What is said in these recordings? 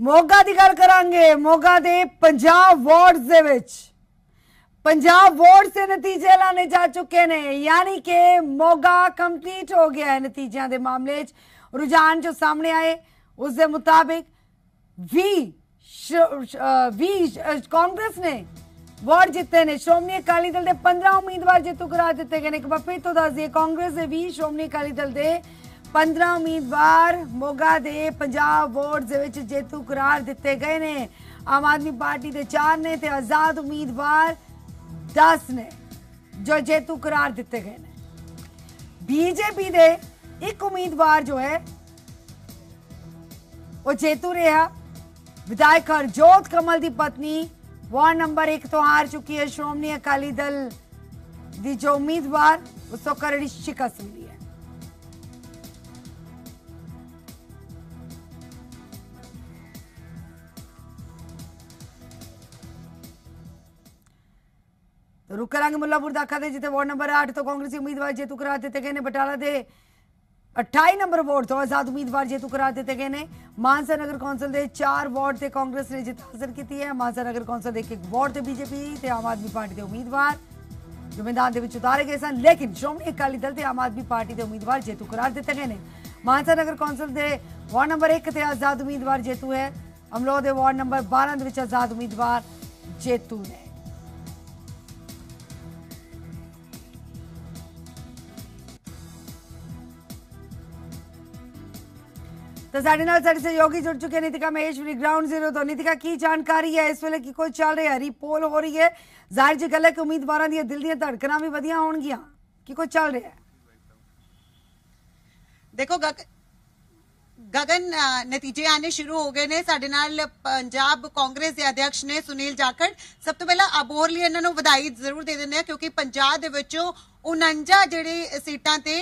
मोगा की गल करांगे। मोगा के 50 वार्ड के नतीजे लाने जा चुके ने, यानी कि मोगा कंप्लीट हो गया है। नतीजों के मामले रुझान जो सामने आए उसके मुताबिक वी कांग्रेस ने वार्ड जीते ने। श्रोमणी अकाली दल के 15 उम्मीदवार जेतू करार दिते गए। एक बार फिर तो दस दिए, कांग्रेस के 20 श्रोमणी अकाली दल के 15 उम्मीदवार मोगा के 50 वार्ड के जेतू करार दिते गए ने। आम आदमी पार्टी के 4 ने ते आजाद उम्मीदवार 10 ने जो जेतू करार दिते गए ने। बीजेपी के 1 उम्मीदवार जो है वो जेतू रहा। विधायक हरजोत कमल की पत्नी वार्ड नंबर 1 तो हार चुकी है। श्रोमणी अकाली दल की जो उम्मीदवार उसको करड़ी शिकस्त मिली है। तो रुक करांगे मुलापुर दाखा दे जिते वार्ड नंबर 8 तो कांग्रेसी उम्मीदवार जेतू करार दिते गए ने। बटाला दे 28 नंबर वार्ड तो आजाद उम्मीदवार जेतू करार दिते गए ने। मानसा नगर कौंसल के 4 वार्ड से कांग्रेस ने जित हासिल की है। मानसा नगर कौंसल के 1 वार्ड से बीजेपी ते आम आदमी पार्टी के उम्मीदवार जो मैदान उतारे गए सन, लेकिन श्रोमणी अकाली दल से आम आदमी पार्टी के उम्मीदवार जेतू करार दिते गए हैं। मानसा नगर कौंसल के वार्ड नंबर 1 से आजाद उम्मीदवार जेतू है। अमलोह के वार्ड नंबर 12 के आजाद उम्मीदवार जेतू ने। तो साढ़े नाल साढ़े सहयोगी जुड़ चुके हैं। नीतिका महेश्वरी ग्राउंड जीरो तो नीतिका की जानकारी है इस वेले की कोई चल रही है रीपोल हो रही है? जाहिर जी गल है कि उम्मीदवार दी दिल दी धड़कना भी वधिया होणगियां कि कोई चल रहा है? देखो गगन नतीजे आने शुरू हो गए ने। साडे नाल पंजाब कांग्रेस के अध्यक्ष ने सुनील जाखड़। सब तो पहला अबोर लिए इन्हां नूं वधाई जरूर दे दिंदे हां क्योंकि 50 दे विचों 49 जिहड़ी सीटां ते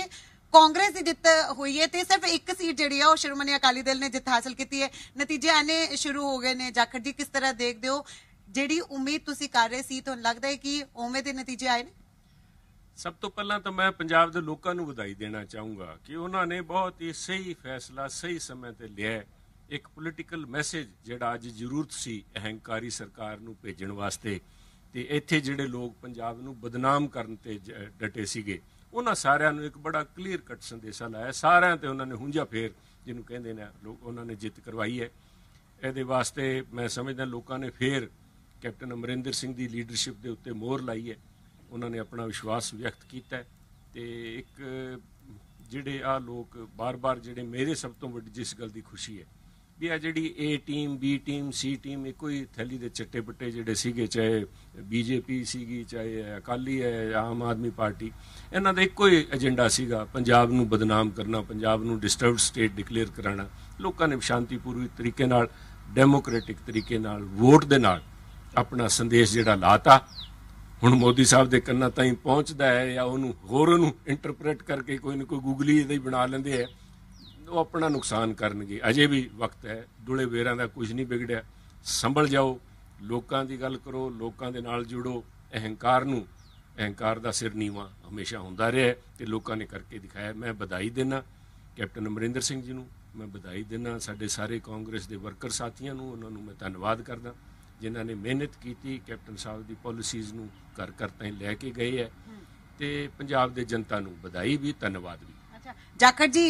कांग्रेस की जित हुई है तो सिर्फ 1 सीट जिहड़ी है श्रोमणी अकाली दल ने जित हासिल की है। नतीजे आने शुरू हो गए ने। जाखड़ जी किस तरह देखते हो जिहड़ी उम्मीद तुसी कर रहे सी तुहानूं लगदा है कि उम्मीद दे नतीजे आए ने? सब तो पहला तो मैं पंजाब दे लोकां नूं वधाई देना चाहूँगा कि उन्होंने बहुत ही सही फैसला सही समय ते लिया। एक पोलिटिकल मैसेज जिहड़ा अज जरूरत सी अहंकारी सरकार नूं भेजण वास्ते ते इत्थे जिहड़े लोग पंजाब नूं बदनाम करन ते डटे सीगे उन्होंने सारियां नूं एक बड़ा क्लीयर कट संदेशा लाया। सारियां ते उन्होंने हुंजा फेर जिन्हों कहिंदे ने लोग उन्होंने जित करवाई है। इहदे वास्ते मैं समझदा लोगों ने फिर कैप्टन अमरिंदर सिंह की लीडरशिप के उत्ते मोहर लाई है। उन्होंने अपना विश्वास व्यक्त किया ते एक जिहड़े आ लोग बार बार जिहड़े मेरे सब तो वड्डी जिस गल की खुशी है भी आ जिहड़ी A team B team C team इको ही थैली दे चट्टे पट्टे जिहड़े सीगे चाहे बीजेपी सीगी चाहे अकाली है आम आदमी पार्टी इन्हां दा इको ही एजेंडा सीगा पंजाब नूं बदनाम करना पंजाब नूं डिस्टर्बड स्टेट डिक्लेयर कराना। लोकां ने शांतिपूर्वक तरीके नाल डेमोक्रेटिक तरीके नाल वोट दे नाल अपना संदेश जिहड़ा लाता। हुण मोदी साहब दे कन्नां ताईं पहुंचदा है या उहनूं होर उहनूं इंटरप्रेट करके कोई ना कोई गूगली इहदा ही बना लैंदे है तो अपना नुकसान करनगे। अजे भी वक्त है, दुले वेरां दा कुछ नहीं बिगड़िया। संभल जाओ, लोकां दी गल करो, लोकां दे नाल जुड़ो। अहंकार नूं अहंकार दा सिर नीवा हमेशा हुंदा रहा है ते लोकां ने करके दिखाया। मैं बधाई देना कैप्टन अमरिंदर सिंह जी नूं, मैं बधाई देना साडे सारे कांग्रेस दे वर्कर साथियां नूं। उन्हां नूं मैं धन्नवाद करदा जिन्हां ने मेहनत कीती कैप्टन साहब दी पॉलिसीज़ नूं घर घर ताईं लै के गए है ते पंजाब दे जनता नूं बधाई भी धन्नवाद भी। जाखड़ जी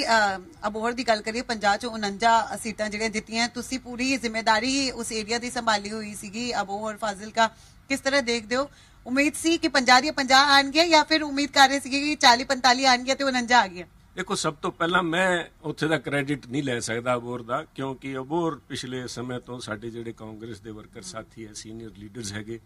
अबोहर की गल करिए 50 चो 49 सीटां जिहड़ियां दित्तियां तुसीं पूरी जिम्मेदारी उस एरिया की संभाली हुई सीगी अबोहर फाजिलका किस तरह देखते हो? उम्मीद सी कि 50 दी 50 आउणगीआं या फिर उम्मीद कर रहे सीगे कि 40-45 आउणगीआं ते 49 आ गईआं? देखो सब तो पहला मैं उत्थे दा क्रेडिट नहीं लै सकदा अबोहर दा क्योंकि अबोहर पिछले समय तो साडे जिहड़े कांग्रेस के वर्कर साथी है सीनियर लीडर्स हैगे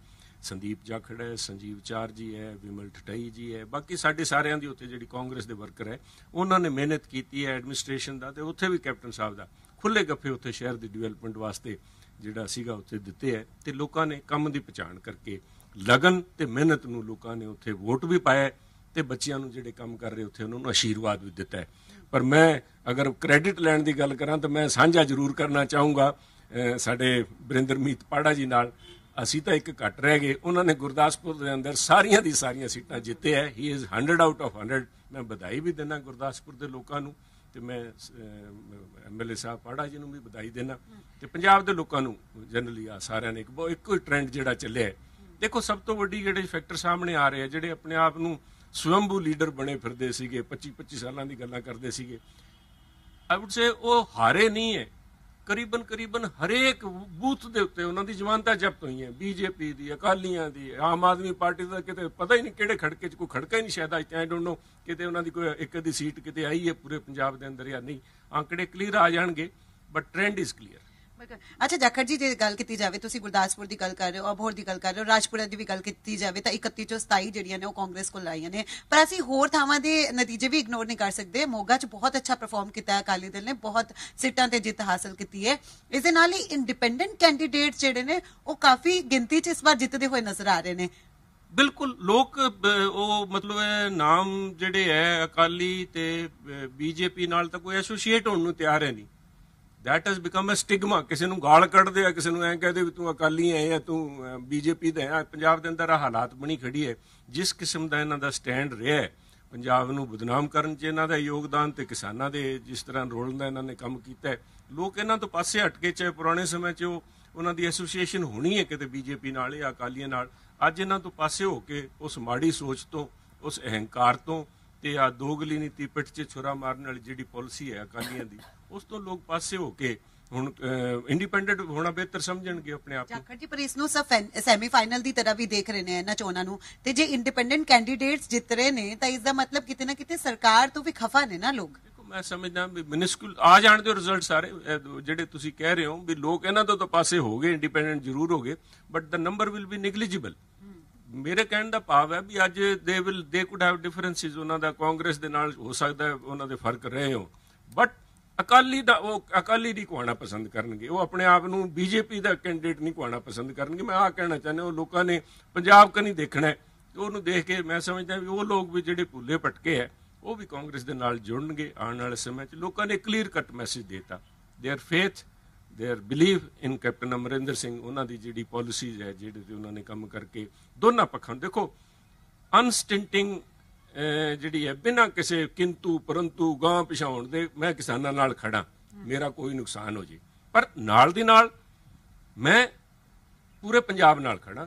संदीप जाखड़ है संजीव चार जी है विमल ठटाई जी है बाकी साढ़े सारियां दी उत्थे जिहड़ी कांग्रेस के वर्कर है उन्होंने मेहनत की है एडमिनिस्ट्रेशन का तो उत्थे भी कैप्टन साहब का खुले गफे उत्थे शहर की डिवेलपमेंट वास्ते जिहड़ा सीगा उत्थे दिते है तो लोगों ने काम की पहचान करके लगन तो मेहनत नूं लोगों ने उत्थे वोट भी पाया तो बच्चों नूं जिहड़े काम कर रहे उत्थे उन्होंने आशीर्वाद भी दिता है। पर मैं अगर क्रेडिट लैण की गल करां तो मैं सांझा जरूर करना चाहूँगा साडे वरिंदर मीत पाड़ा जी नाल। असीं तो एक घट रह गए, उन्होंने गुरदासपुर के अंदर सारिया दी सारिया सीटां जिते है। He is 100 out of 100। मैं बधाई भी देना गुरदासपुर के लोगों नूं तो मैं MLA साहब पाड़ा जी भी बधाई देना तो पंजाब के लोगों जनरली आ सारे ने एक ट्रेंड जो चलिया है। देखो सब तो वड्डी जिहड़े फैक्टर सामने आ रहे हैं जिहड़े अपने आप नूं स्वयंभू लीडर बने फिरदे सीगे 25-25 साल की गल्लां करदे सीगे आई वुड से वो हारे नहीं है। करीबन करीबन हरेक बूथ के उत्ते उन्होंने जमानता जब्त हुई है बीजेपी की अकालियां की आम आदमी पार्टी का कितने पता ही नहीं किहड़े खड़के कोई खड़का ही नहीं शायद आई डोंट नो कि उन्होंने कोई एक अद्धी सीट कितने आई है पूरे पंजाब के अंदर या नहीं आंकड़े क्लीयर आ जाएंगे बट ट्रेंड इज क्लीयर। अच्छा जाखड़ जी जे गल की जाए तो गुरदासपुर की गल कर रहे हो अबोहर की गल कर रहे हो राजपुरा की भी गल की जाए तो 31 चों 27 जो कांग्रेस को लाइया ने पर असीं होर थावां दे नतीजे भी इग्नोर नहीं कर सकते। मोगा च बहुत अच्छा परफॉर्म किया अकाली दल ने बहुत सीटां ते जित हासिल की है इस दे नाल ही इंडिपेंडेंट कैंडीडेट जिहड़े ने वो काफी गिनती च इस बार जितते हुए नजर आ रहे हैं। बिल्कुल लोग मतलब नाम जिहड़े है अकाली ते बीजेपी नाल तां कोई एसोसीएट होण नूं तैयार है नहीं। That has become a stigma किसी नूं गाल कढ़दे आ किसी नूं ऐ कहदे भी तू अकाली है या तू बीजेपी दा है। पंजाब दे अंदर हालात बनी खड़ी है जिस किस्म दा इन्हां दा स्टैंड रहा है पंजाब नूं बदनाम करन च इन्हां दा योगदान ते किसानां दे जिस तरह रोलन दा इन्हां ने काम कीता है लोक इन्हां तों पासे हट के चाहे पुराने समय च उन्हां दी एसोसीएशन होनी है किते बीजेपी नाल या अकालियां नाल अज इन्हां तों पासे हो के उस माड़ी सोच तों उस अहंकार तों ते आ दोगली नीति पिट च छुरा मारन वाली जिहड़ी पॉलिसी है अकालियां दी उस तो लोग पासे होके हुण इंडिपेंडेंट होना बेहतर समझणगे अपने आप नूं। जाखड़ जी पर इस नूं सब सेमीफाइनल दी तरह भी देख रहे ने इन्हां चोणां नूं ते जे इंडिपेंडेंट कैंडीडेट्स जित रहे ने तां इस दा मतलब किते ना किते सरकार तों भी खफा ने ना लोग। देखो मैं समझदा म्युनिसिपल आ जाण दे रिजल्ट सारे जिहड़े तुसीं कह रहे हो भी लोग इन्हां तों तां पासे हो गए इंडिपेंडेंट जरूर हो गए but the number will be negligible. मेरे कहने का भाव है भी अज दे कुड हैव डिफरेंसिस उन्हां दा कांग्रेस दे नाल हो सकता है उन्हां दे फर्क रहे हो बट अकाली दा वो अकाली नहीं घुआना पसंद करनगे वो अपने आप नूं बीजेपी दा कैंडीडेट नहीं घुआना पसंद करनगे। मैं आ कहना चाहना वो लोगों ने पंजाब कनी देखना है उन्हूं देख के मैं समझदा भी वो लोग भी जिहड़े भुल्ले भटके है वो भी कांग्रेस दे नाल जुड़नगे। आने वाले समय च लोगों ने क्लीयर कट मैसेज देता their faith their believe in captain Amarinder Singh उन्हां दी जिहड़ी पॉलिसीज है जिहड़े ते उन्हां ने काम करके दोनों पक्षों देखो अनस्टिंटिंग जिहड़ी है बिना किसी किंतु परंतु गांव पिछाउण दे मैं किसानां नाल खड़ा मेरा कोई नुकसान हो जे पर नाल दी नाल मैं पूरे पंजाब नाल खड़ा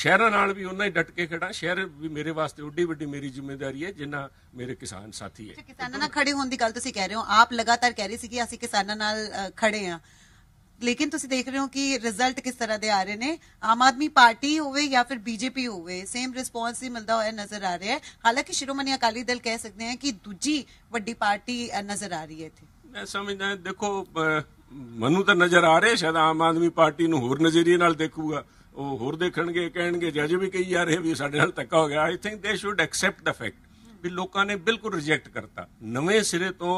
शहरां नाल भी उन्ना ही डट के खड़ा। शहर भी मेरे वास्ते उड्डी वड्डी मेरी जिम्मेदारी है जिन्ना मेरे किसान साथी है। किसानां नाल खड़े होण दी गल तुसीं कह रहे हो आप लगातार कह रहे सी कि असीं किसानां नाल खड़े हां लेकिन तुसी देख रहे हो कि रिजल्ट किस तरह दे आ रहे ने आम आदमी पार्टी होवे या फिर बीजेपी होवे सेम रिस्पॉन्स ही मिलता हुआ नजर आ रहा है। हालांकि शिरोमणी अकाली दल कह सकते हैं कि दूजी वड्डी पार्टी नजर आ रही है इत्थे। मैं समझदा देखो मनु तो नजर आ रहे शायद आम आदमी पार्टी नूं होर नजरिए नाल देखूगा वो होर देखणगे कहणगे जज भी कही जा रहे भी साडे नाल धक्का हो गया। I think they should accept the fact भी लोगों ने बिल्कुल रिजेक्ट करता नवे सिरे तो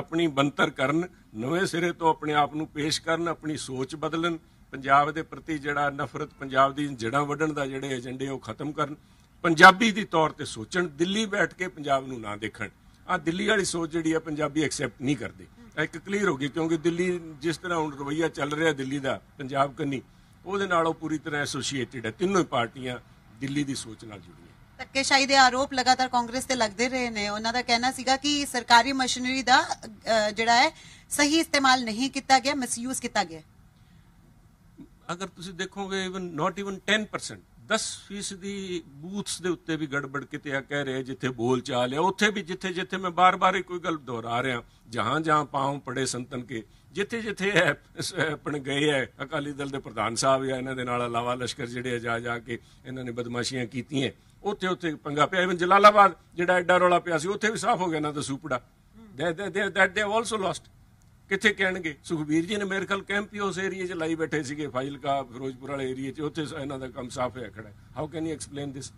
अपनी बनतर करन नवे सिरे तो अपने आप नूं पेश करन अपनी सोच बदलन पंजाब दे प्रति जिहड़ा नफरत पंजाब दी जड़ां वढण दा जिहड़े एजेंडे वो खत्म करन पंजाबी दी तौर ते सोचण दिल्ली बैठ के पंजाब नूं ना देखण। आ दिल्ली वाली सोच जिहड़ी है पंजाबी एक्सेप्ट नहीं करदे एक क्लीयर हो गई क्योंकि दिल्ली जिस तरह हुण रवैया चल रहा दिल्ली दा पंजाब कन्नी उहदे नाल ओह पूरी तरह एसोसीएटिड है तीनों पार्टियां दिल्ली दी सोच नाल जुड़ीਆਂ। ਧੱਕੇਸ਼ਾਹੀ ਦੇ ਆਰੋਪ ਲਗਾਤਾਰ ਕਾਂਗਰਸ ਤੇ ਲੱਗਦੇ ਰਹੇ ਨੇ ਉਹਨਾਂ ਦਾ ਕਹਿਣਾ ਸੀਗਾ ਕਿ ਸਰਕਾਰੀ ਮਸ਼ੀਨਰੀ ਦਾ ਜਿਹੜਾ ਹੈ ਸਹੀ ਇਸਤੇਮਾਲ ਨਹੀਂ ਕੀਤਾ ਗਿਆ ਮਿਸਯੂਜ਼ ਕੀਤਾ ਗਿਆ। ਅਗਰ ਤੁਸੀਂ ਦੇਖੋਗੇ ਇਵਨ ਨਾਟ ਇਵਨ 10% 10% ਬੂਥਸ ਦੇ ਉੱਤੇ ਵੀ ਗੜਬੜ ਕਿਤੇ ਆ ਕਹਿ ਰਹੇ ਜਿੱਥੇ ਬੋਲ ਚਾਲ ਹੈ ਉੱਥੇ ਵੀ ਜਿੱਥੇ ਜਿੱਥੇ ਮੈਂ ਬਾਰ-ਬਾਰ ਕੋਈ ਗੱਲ ਦੁਹਰਾ ਰਿਹਾ ਜਹਾਂ ਜਹਾਂ ਪਾਉਂ ਪੜੇ ਸੰਤਨ ਕੇ ਜਿੱਥੇ ਜਿੱਥੇ ਆਪਣੇ ਗਏ ਹੈ ਅਕਾਲੀ ਦਲ ਦੇ ਪ੍ਰਧਾਨ ਸਾਹਿਬ ਜਾਂ ਇਹਨਾਂ ਦੇ ਨਾਲ ਇਲਾਵਾ ਲਸ਼ਕਰ ਜਿਹੜੇ ਜਾ ਕੇ ਇਹਨਾਂ ਨੇ ਬਦਮਾਸ਼ੀਆਂ ਕੀਤੀਆਂ ਉੱਥੇ ਉੱਥੇ ਪੰਗਾ ਪਿਆ। ਇਵਨ ਜਲਾਲਾਬਾਦ ਜਿਹੜਾ ਐਡਾ ਰੌਲਾ ਪਿਆ ਸੀ ਉੱਥੇ ਵੀ ਸਾਫ਼ ਹੋ ਗਿਆ ਇਹਨਾਂ ਦਾ ਸੂਪੜਾ ਦੈਟ ਦੇ ਆਲਸੋ ਲੋਸਟ ਕਿੱਥੇ ਕਹਿਣਗੇ। ਸੁਖਬੀਰ ਜੀ ਨੇ ਮੇਰੇ ਖਿਆਲ ਕੈਂਪ ਹੀ ਉਸ ਏਰੀਏ 'ਚ ਲਾਈ ਬੈਠੇ ਸੀਗੇ ਫਾਜ਼ਿਲਕਾ ਫਿਰੋਜ਼ਪੁਰ ਵਾਲੇ ਏਰੀਏ 'ਚ ਉੱਥੇ ਇਹਨਾਂ ਦਾ ਕੰਮ ਸਾਫ਼ ਹੋਇਆ ਖੜਾ। How can you explain this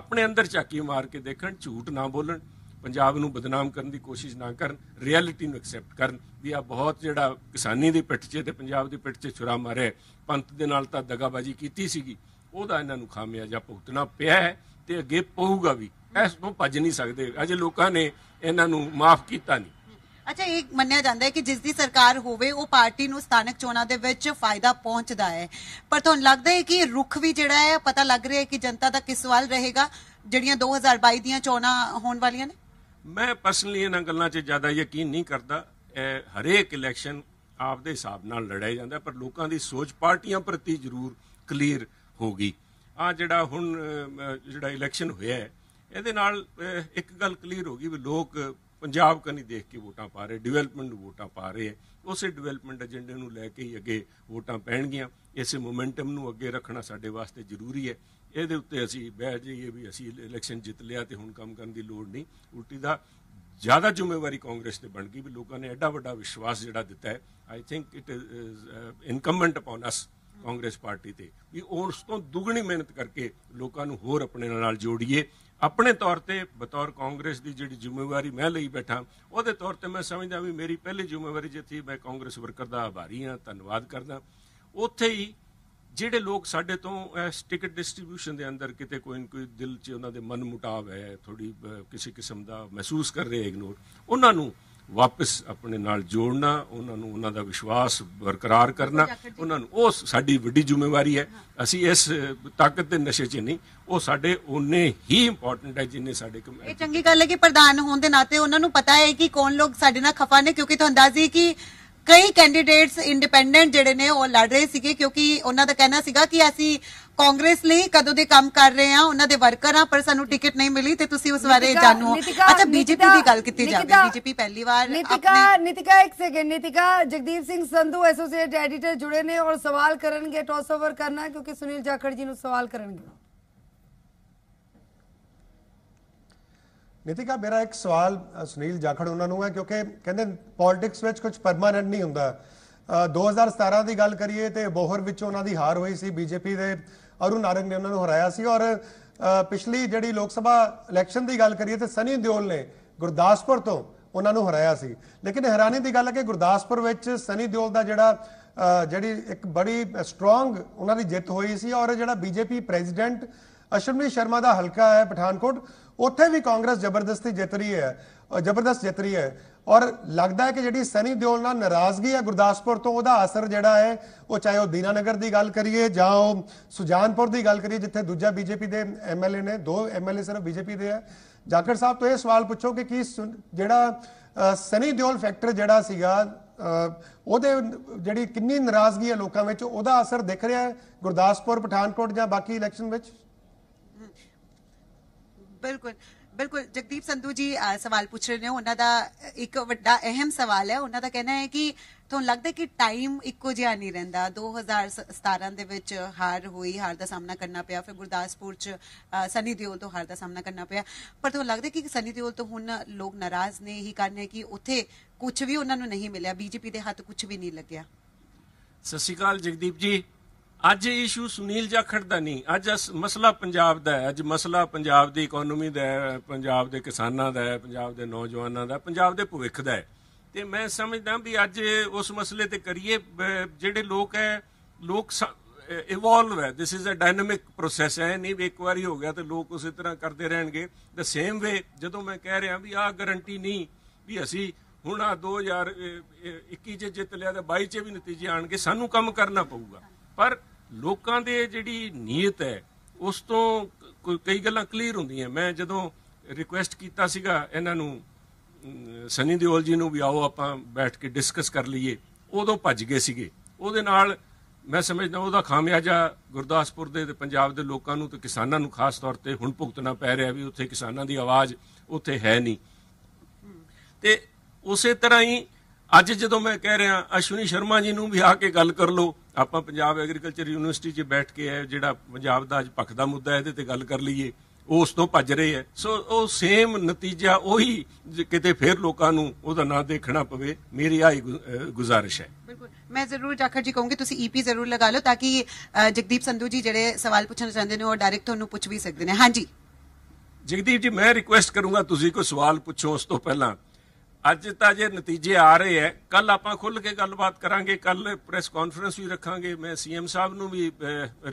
ਆਪਣੇ ਅੰਦਰ ਝਾਕੀ ਮਾਰ ਕੇ ਦੇਖਣ ਝੂਠ ਨਾ ਬੋਲਣ ਪੰਜਾਬ ਨੂੰ ਬਦਨਾਮ ਕਰਨ ਦੀ ਕੋਸ਼ਿਸ਼ ਨਾ ਕਰਨ ਰਿਐਲਿਟੀ ਨੂੰ ਐਕਸੈਪਟ ਕਰਨ ਵੀ ਆ ਬਹੁਤ ਜਿਹੜਾ ਕਿਸਾਨੀ ਦੀ ਪਿੱਠ 'ਚ ਤੇ ਪੰਜਾਬ ਦੀ ਪਿੱਠ 'ਚ ਛੁਰਾ ਮਾਰਿਆ ਪੰਥ ਦੇ ਨਾਲ ਤਾਂ ਦਗਾਬਾਜ਼ੀ ਕੀਤੀ ਸੀਗੀ ਉਹਦਾ ਇਹਨਾਂ ਨੂੰ ਖਾਮਿਆਜ਼ਾ ਭੁਗਤਣਾ ਪਿਆ ਹੈ ਤੇ ਅੱਗੇ ਪਊਗਾ ਵੀ ਇਸ ਤੋਂ ਭੱਜ ਨਹੀਂ ਸਕਦੇ ਅਜੇ ਲੋਕਾਂ ਨੇ ਇਹਨਾਂ ਨੂੰ ਮਾਫ ਕੀਤਾ ਨਹੀਂ। अच्छा एक मन्निया जाता है कि जिस दी सरकार होवे वो पार्टी नूं स्थानक चोणां दे विच फायदा पहुंचदा है पर तुहानूं लगदा है कि रुख भी जिहड़ा है पता लग रहा है कि जनता दा किस वाल रहेगा जिहड़ियां 2022 ਦੀਆਂ ਚੋਣਾਂ ਹੋਣ ਵਾਲੀਆਂ ਨੇ। मैं परसनली इन्होंने गलों से ज़्यादा यकीन नहीं करता। हरेक इलैक्शन आपके हिसाब न लड़ाया जाता, पर लोगों की सोच पार्टियां प्रति जरूर क्लीयर होगी। आ जोड़ा हुण जोड़ा इलैक्शन होया है ये एक गल क्लीयर होगी भी लोग पंजाब कनी देख के वोटा पा रहे, डिवेलपमेंट वोटा पा रहे हैं। उस डिवेलपमेंट एजेंडे नूं लैके ही अगे वोटा पैणगियां। इस मोमेंटम नूं अगे रखना साडे वास्ते जरूरी है। ये उत्ते असी बह जाइए भी असी इलैक्शन जित लिया तो हुण काम करने की लोड़ नहीं। उल्टी दा ज़्यादा जिम्मेवारी कांग्रेस से बन गई भी लोगों ने एडा वड्डा विश्वास जिहड़ा दिता है। I think it is incumbent upon us Congress party ते भी उस तो दुगनी मेहनत करके लोगों नूं होर अपने नाल जोड़िए। अपने तौर पर बतौर कांग्रेस की जिहड़ी जिम्मेवारी मैं लई बैठा उहदे तौर पर मैं समझदा भी मेरी पहली जिम्मेवारी जो थी मैं कांग्रेस वर्कर का आभारी हाँ, धन्नवाद करदा। उत्थे ही जिहड़े लोग साडे तो इस टिकट डिस्ट्रीब्यूशन के अंदर किते कोई न कोई दिल च उन्हां दे मन मुटाव है, थोड़ी किसी किस्म का महसूस कर रहे इग्नोर, उन्हां नूं वापस अपने नाल जोड़ना, उन्हां नूं उन्हां दा विश्वास बरकरार करना, उन्हां नूं ओह साडी वड्डी जिम्मेवारी है। असी इस ताकत के नशे च नहीं, वो साडे उन्ने ही इंपोर्टेंट है जिन्ने साडे। ये चंगी गल है कि प्रधान होण दे नाते उन्हां नूं पता है कि कौन लोग साडे नाल खफा ने, क्योंकि तुहानू अंदाज़ा है कि कई कैंडीडेट्स इंडिपेंडेंट जिहड़े ने वो लड़ रहे सीगे, क्योंकि उन्हां दा कहना सीगा कि असीं कांग्रेस लई कदों दे काम कर रहे हां, उन्हां दे वर्कर हां, पर सानू टिकट नहीं मिली ते तुसीं उस बारे जाणो। अच्छा बीजेपी दी गल कीती जावे, बीजेपी पहली बार नीतिका एक second Nitika Jagdeep Singh Sandhu associate editor जुड़े ने और सवाल करनगे। टॉस ओवर करना क्योंकि सुनील जाखड़ जी नू सवाल करनगे। नीतिका मेरा एक सवाल सुनील जाखड़ उन्होंने है क्योंकि कहते पॉलिटिक्स में कुछ परमानेंट नहीं होंगे। 2017 की गल करिए तो बोहर विच उन्होंने हार हुई सी, बीजेपी के अरुण नारंग ने उन्होंने हराया सी। और पिछली जी लोग सभा इलैक्शन की गल करिए तो सनी देओल ने गुरदासपुर तो उन्होंने हराया सी। लेकिन हैरानी की गल है कि गुरदासपुर में सनी देओल का जोड़ा जी एक बड़ी स्ट्रोंग उन्होंने जित हुई सी और जोड़ा बीजेपी प्रेजिडेंट अश्विनी शर्मा का हल्का है पठानकोट, उत्थे भी कांग्रेस जबरदस्त जित रही है और लगता है कि जी सनी देओल नाल नाराजगी है गुरदासपुर तो वह असर जोड़ा है वह चाहे वह दीनानगर की गल करिए सुजानपुर की गल करिए जिथे दूजा बीजेपी के MLA ने, 2 MLA सिर्फ बीजेपी के है। जाखड़ साहब तो यह सवाल पूछो कि जोड़ा सनी देओल फैक्टर जोड़ा सीगा ਉਹਦੇ ਜਿਹੜੀ ਕਿੰਨੀ नाराजगी है लोगों में, ਉਹਦਾ असर दिख रहा है गुरदासपुर पठानकोट ਜਾਂ बाकी इलैक्शन में? बिल्कुल बिल्कुल जगदीप संधू जी सवाल पूछ रहे ने, उन्हां दा एक वड्डा अहम सवाल है। उन्हां दा कहना है कि ਤੁਹਾਨੂੰ ਲੱਗਦਾ ਕਿ ਟਾਈਮ ਇੱਕੋ ਜਿਹਾ ਨਹੀਂ ਰਹਿੰਦਾ, 2017 ਦੇ ਵਿੱਚ ਹਾਰ ਹੋਈ, ਹਾਰ ਦਾ ਸਾਹਮਣਾ ਕਰਨਾ ਪਿਆ, ਫਿਰ ਗੁਰਦਾਸਪੁਰ ਚ ਸਨੀ ਦਿਓਲ ਤੋਂ ਹਾਰ ਦਾ ਸਾਹਮਣਾ ਕਰਨਾ ਪਿਆ, ਪਰ ਤੁਹਾਨੂੰ ਲੱਗਦਾ ਕਿ ਸਨੀ ਦਿਓਲ ਤੋਂ ਹੁਣ ਲੋਕ ਨਾਰਾਜ਼ ਨੇ ਇਹੀ ਕਾਰਨ ਹੈ ਕਿ ਉੱਥੇ ਕੁਝ ਵੀ ਉਹਨਾਂ ਨੂੰ ਨਹੀਂ ਮਿਲਿਆ, ਬੀਜੇਪੀ ਦੇ ਹੱਥ ਕੁਝ ਵੀ ਨਹੀਂ ਲੱਗਿਆ? ਸਤਿ ਸ਼੍ਰੀ ਅਕਾਲ ਜਗਦੀਪ ਜੀ। ਅੱਜ ਇਸ਼ੂ ਸੁਨੀਲ ਜਾਖੜ ਦਾ ਨਹੀਂ, ਅੱਜ ਮਸਲਾ ਪੰਜਾਬ ਦਾ ਹੈ, ਅੱਜ ਮਸਲਾ ਪੰਜਾਬ ਦੀ ਇਕਨੋਮੀ ਦਾ ਹੈ, ਪੰਜਾਬ ਦੇ ਕਿਸਾਨਾਂ ਦਾ ਹੈ, ਪੰਜਾਬ ਦੇ ਨੌਜਵਾਨਾਂ ਦਾ, ਪੰਜਾਬ ਦੇ ਭਵਿੱਖ ਦਾ ਹੈ। तो मैं समझदा भी अज उस मसले ते करिए जिहड़े लोग है लोग इवॉल्व है, this is a dynamic process है, नहीं भी एक बार हो गया तो लोग उस तरह करते रहेंगे। द सेम वे जो मैं कह रहा भी आ गारंटी नहीं भी असी हुण आ 2021 च जित लिया तो 22 च भी नतीजे आएंगे, सानू काम करना पऊगा। पर लोगों की जिहड़ी नीयत है उस तो कई गल्लां क्लीयर हुंदियां। मैं जदों रिक्वेस्ट कीता सीगा इन्हां नूं सनी देओल जी नूं भी आओ आपां बैठ के डिस्कस कर लीए, उदों भज गए सीगे। उहदे नाल मैं समझदा उहदा खामियाजा गुरदासपुर दे ते पंजाब दे लोकां नूं ते किसानां नूं खास तौर ते हुण भुगतना पै रिहा भी उत्थे किसानां दी आवाज़ उत्थे है नहीं। ते उसे तरह ही अज जदों मैं कह रिहा अश्विनी शर्मा जी नूं भी आके गल कर लो, आपां पंजाब एग्रीकल्चर यूनिवर्सिटी 'च बैठ के है जिहड़ा पंजाब दा अज पक्ष दा मुद्दा है इहदे ते गल कर लीए, उस तो भज रहे है। सो वो सेम नतीजा उही किते फिर लोगों नूं उहदा ना देखना पवे, मेरी आई गुजारिश है। बिल्कुल मैं जरूर जाखड़ जी कहूँगी तुसीं EP जरूर लगा लो ताकि जगदीप संधू जी जिहड़े सवाल पूछना चाहते हैं वो डायरेक्ट तुहानूं पुछ भी सकते हैं। हाँ जी जगदीप जी मैं रिक्वेस्ट करूँगा तुसीं कोई सवाल पुछो उस तो पहला। अज तां जे नतीजे आ रहे हैं, कल आपां खुल के गलबात करांगे, कल प्रेस कॉन्फ्रेंस भी रखांगे। मैं CM साहब नूं भी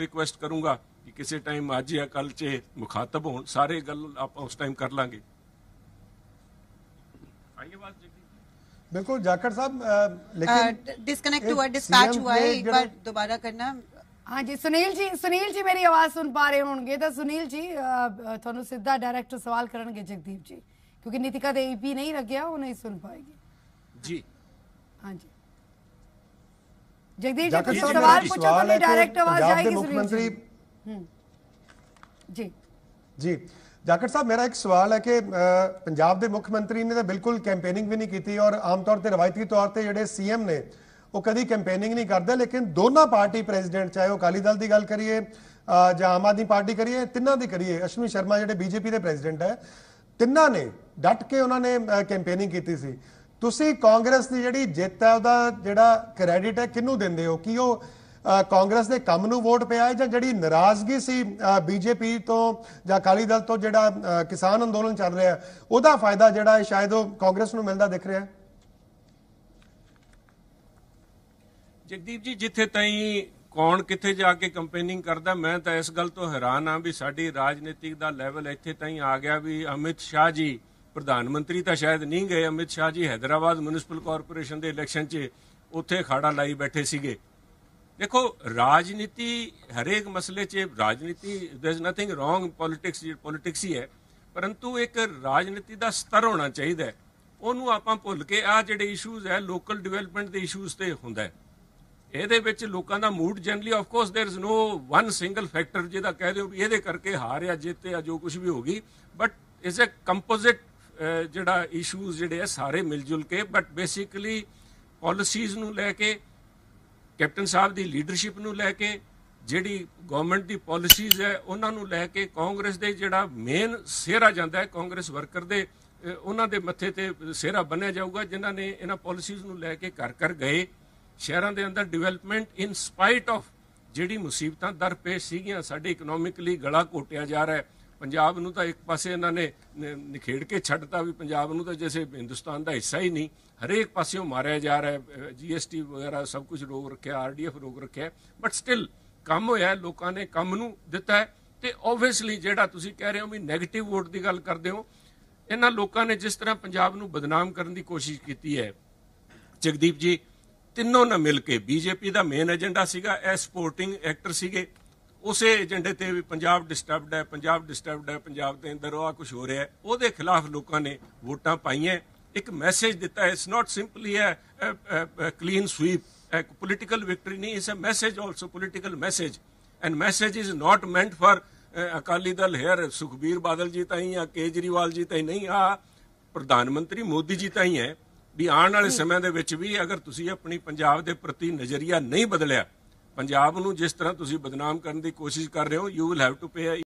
रिक्वेस्ट करूँगा किसी टाइम आज या कल चे मुखातब हो, सारे गल आप उस टाइम कर लांगे। बिल्कुल जाखड़ साहब लेकिन डिस्कनेक्ट हुआ, डिस्पैच हुआ है, एक बार दोबारा करना। हाँ जी सुनील जी मेरी आवाज सुन पा रहे होंगे तो सुनील जी थोड़ा सीधा डायरेक्ट सवाल करेंगे जगदीप जी क्योंकि नीतिका देवी भी नहीं रख गया, वो नहीं सुन पाएगी जी। हाँ जी जगदीश जी सवाल पूछो तो डायरेक्ट आवाज आएगी मुख्यमंत्री जी। जी जाखड़ साहब मेरा एक सवाल है कि पंजाब के मुख्यमंत्री ने तो बिल्कुल कैंपेनिंग भी नहीं की थी और आमतौर पर रवायती तौर पर जोड़े सीएम ने वो कभी कैंपेनिंग नहीं करते, लेकिन दोनों पार्टी प्रेजिडेंट चाहे अकाली दल की गल करिए या आम आदमी पार्टी करिए तिन्ना की करिए अश्विनी शर्मा जो बीजेपी के प्रेजिडेंट है तिन्ना ने डट के उन्होंने कैंपेनिंग की थी। तुसी कांग्रेस की जी जित है वह जोड़ा क्रैडिट है किनू देंदे हो कि कांग्रेस के काम नू वोट पे आए जी नाराजगी सी बीजेपी तो या अकाली दल तो जो किसान अंदोलन चल रहा है वह फायदा जोड़ा है शायद वो कांग्रेस नू मिलता दिख रहा है। जगदीप जी जिथे तई कौन किथे जाके कंपेनिंग करता मैं तो इस गल तो हैरान हाँ भी साड़ी राजनीतिक दा लैवल इत्थे तई आ गया भी अमित शाह जी प्रधानमंत्री तो शायद नहीं गए, अमित शाह जी हैदराबाद म्यूनिसिपल कॉरपोरेशन के इलैक्शन च उत्थे अखाड़ा लाई बैठे सीगे। देखो राजनीति हरेक मसले च राजनीति there is nothing wrong, politics politics ही है, परंतु एक राजनीति का स्तर होना चाहिए उन्होंने आपां भुल के आ जिहड़े इशूज़ है लोकल डिवेलपमेंट के इशूज़ ते हुंदा है ਇਹਦੇ ਵਿੱਚ ਲੋਕਾਂ ਦਾ mood generally of course there is no one single factor ਜਿਹਦਾ ਕਹਿ ਦਿਓ ਵੀ ਇਹਦੇ ਕਰਕੇ ਹਾਰ ਜਾਂ ਜਿੱਤ ਜਾਂ ਜੋ ਕੁਝ ਵੀ ਹੋਗੀ ਬਟ ਇਜ਼ ਅ ਕੰਪੋਜ਼ਿਟ ਜਿਹੜਾ ਇਸ਼ੂਜ਼ ਜਿਹੜੇ ਆ ਸਾਰੇ ਮਿਲ ਜੁਲ ਕੇ ਬਟ ਬੇਸਿਕਲੀ ਪਾਲਿਸੀਜ਼ ਨੂੰ ਲੈ ਕੇ ਕੈਪਟਨ ਸਾਹਿਬ ਦੀ ਲੀਡਰਸ਼ਿਪ ਨੂੰ ਲੈ ਕੇ ਜਿਹੜੀ ਗਵਰਨਮੈਂਟ ਦੀ ਪਾਲਿਸੀਜ਼ ਹੈ ਉਹਨਾਂ ਨੂੰ ਲੈ ਕੇ ਕਾਂਗਰਸ ਦੇ ਜਿਹੜਾ ਮੇਨ ਸਿਹਰਾ ਜਾਂਦਾ ਹੈ ਕਾਂਗਰਸ ਵਰਕਰ ਦੇ ਉਹਨਾਂ ਦੇ ਮੱਥੇ ਤੇ ਸਿਹਰਾ ਬੰਨਿਆ ਜਾਊਗਾ ਜਿਨ੍ਹਾਂ ਨੇ ਇਹਨਾਂ ਪਾਲਿਸੀਜ਼ ਨੂੰ ਲੈ ਕੇ ਕਰ ਕਰ ਗਏ शहरों के अंदर डिवेलपमेंट इन स्पाइट ऑफ जी मुसीबत दरपेश सीगियां साडे इकनोमिकली गला घोटिया जा रहा है पंजाब नूं तो एक पासे इन्होंने निखेड़ के छड्डता भी पंजाब नूं तो जैसे हिंदुस्तान का हिस्सा ही नहीं हरेक पासों मारिया जा रहा है GST वगैरह सब कुछ रोक रखे RDF रोक रखे है बट स्टिल काम होया लोगों ने काम नूं दिता है तो ओबवियसली जिहड़ा तुसीं कह रहे हो भी नैगेटिव वोट की गल करते हो इन्हां लोगों ने जिस तरह पंजाब नूं बदनाम करने की कोशिश की है जगदीप जी ਤਿੰਨੋਂ ਨਾਲ ਮਿਲ ਕੇ BJP ਦਾ ਮੇਨ ਏਜੰਡਾ ਸੀਗਾ ਇਹ ਸਪੋਰਟਿੰਗ ਐਕਟਰ ਸੀਗੇ ਉਸੇ ਏਜੰਡੇ ਤੇ ਵੀ ਪੰਜਾਬ ਡਿਸਟਰਬਡ ਹੈ ਪੰਜਾਬ ਡਿਸਟਰਬਡ ਹੈ ਪੰਜਾਬ ਦੇ ਅੰਦਰ ਉਹ ਕੁਝ ਹੋ ਰਿਹਾ ਹੈ ਉਹਦੇ ਖਿਲਾਫ ਲੋਕਾਂ ਨੇ ਵੋਟਾਂ ਪਾਈਆਂ ਇੱਕ ਮੈਸੇਜ ਦਿੱਤਾ ਇਟਸ ਨਾਟ ਸਿੰਪਲੀ ਹੈ ਕਲੀਨ ਸਵੀਪ ਇੱਕ ਪੋਲੀਟੀਕਲ ਵਿਕਟਰੀ ਨਹੀਂ it's a message also political message and message is not meant for Akali Dal here Sukhbir Badal ji ਤਾਈਂ ਜਾਂ ਕੇਜਰੀਵਾਲ ਜੀ ਤਾਈਂ ਨਹੀਂ ਆ ਪ੍ਰਧਾਨ ਮੰਤਰੀ ਮੋਦੀ ਜੀ ਤਾਈਂ ਹੈ भी आने वाले समय भी अगर तुसीं अपनी पंजाब के प्रति नज़रिया नहीं बदलिया पंजाब नूं जिस तरह तुसीं बदनाम करने की कोशिश कर रहे हो यू विल हैव टू पे